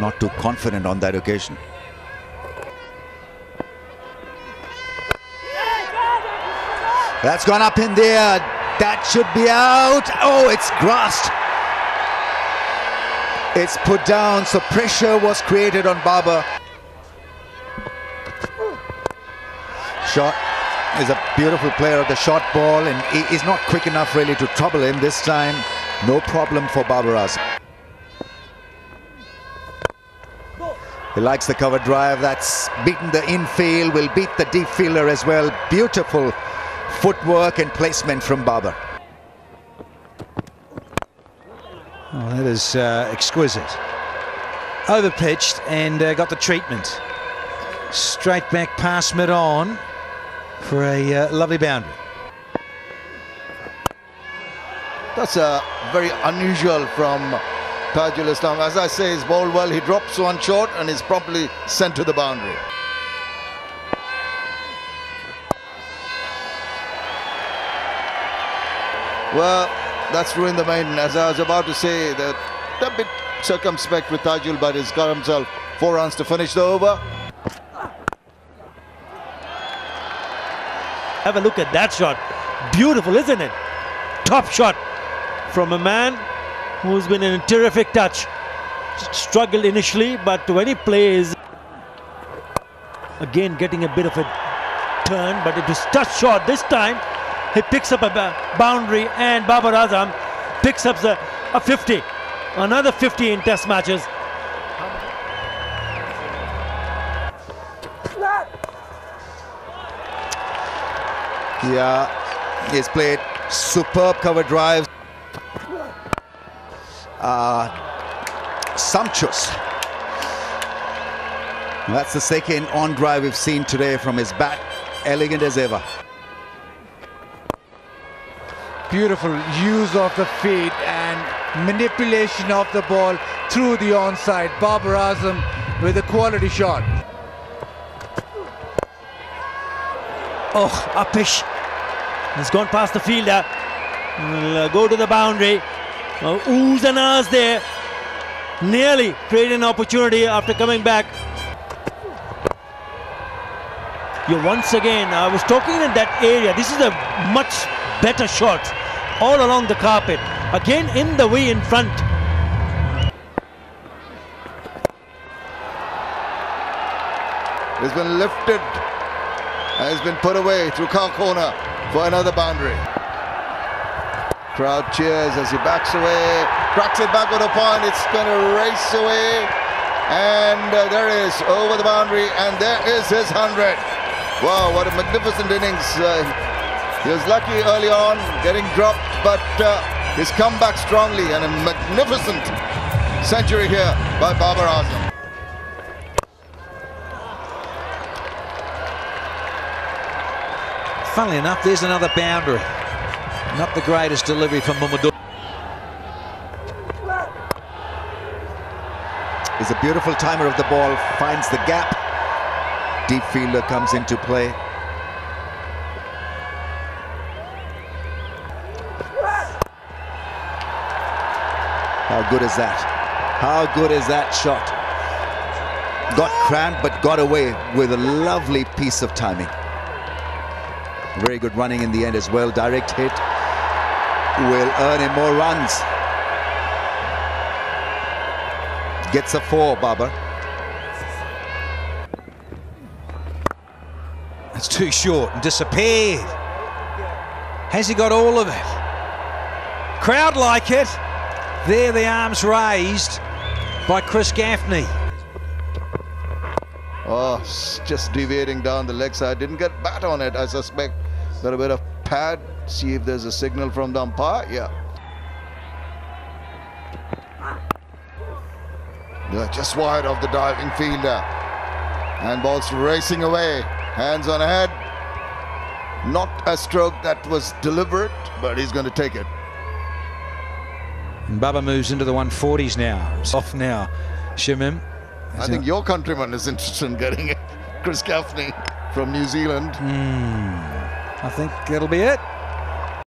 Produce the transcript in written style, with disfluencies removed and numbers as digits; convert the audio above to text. not too confident on that occasion. That's gone up in the air. That should be out. Oh, it's grasped. It's put down, so pressure was created on Babar. Shot is a beautiful player of the short ball, and he is not quick enough really to trouble him this time. No problem for Babar Azam. He likes the cover drive. That's beaten the infield, will beat the deep fielder as well. Beautiful footwork and placement from Babar. Oh, that is exquisite. Overpitched and got the treatment. Straight back pass mid-on for a lovely boundary. That's very unusual from Tajul Islam. As I say, he's bowled well. He drops one short and is promptly sent to the boundary. Well, that's ruined the maiden. As I was about to say, that a bit circumspect with Tajul, but he's got himself 4 runs to finish the over. Have a look at that shot. Beautiful, isn't it? Top shot from a man who's been in a terrific touch. Struggled initially, but when he plays, again getting a bit of a turn, but it was touch shot this time. He picks up a boundary, and Babar Azam picks up a 50. Another 50 in test matches. Yeah, he's played superb cover drives. Sumptuous. That's the second on drive we've seen today from his bat. Elegant as ever. Beautiful use of the feet and manipulation of the ball through the onside. Babar Azam with a quality shot. Oh, uppish. He's gone past the fielder. He'll go to the boundary. Oohs and ahs there. Nearly created an opportunity after coming back. Once again, I was talking in that area. This is a much better shot all along the carpet. Again in the way in front. It's been lifted and it's been put away through Khar corner for another boundary. Crowd cheers as he backs away, cracks it back with a point. It's going to race away, and there it is, over the boundary, and there is his 100. Wow, what a magnificent innings. He was lucky early on, getting dropped, but he's come back strongly, and a magnificent century here by Babar Azam. Funnily enough, there's another boundary. Not the greatest delivery from Momodou. He's a beautiful timer of the ball, finds the gap. Deep fielder comes into play. How good is that? How good is that shot? Got cramped but got away with a lovely piece of timing. Very good running in the end as well. Direct hit will earn him more runs. Gets a 4, Babar. It's too short and disappeared. Has he got all of it? Crowd like it. There, the arms raised by Chris Gaffaney. Oh, just deviating down the leg side. Didn't get bat on it, I suspect. Got a bit of pad. See if there's a signal from the umpire. Yeah. Just wide of the diving fielder. And ball's racing away. Hands on ahead. Not a stroke that was deliberate, but he's going to take it. And Babar moves into the 140s now. It's off now, Shimim. I think your countryman is interested in getting it. Chris Gaffaney from New Zealand. I think that'll be it.